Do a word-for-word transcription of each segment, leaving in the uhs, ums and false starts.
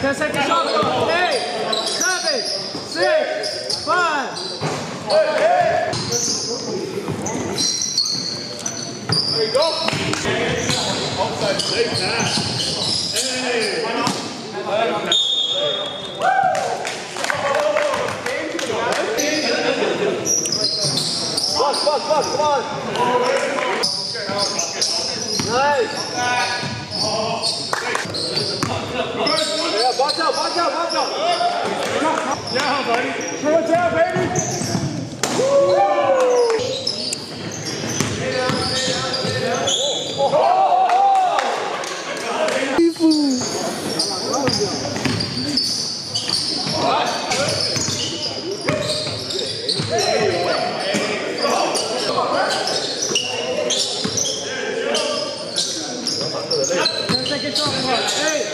ten seconds shot. eight, seven, six, five. There you go. Offside, take nine. Hey. Come on, come on, come on. Nice. Yeah, watch out, watch out, watch out. Yeah, buddy. Throw it down, baby. Woo! Stay down, stay down, stay down. Oh! People. What? Hey!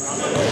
Thank you.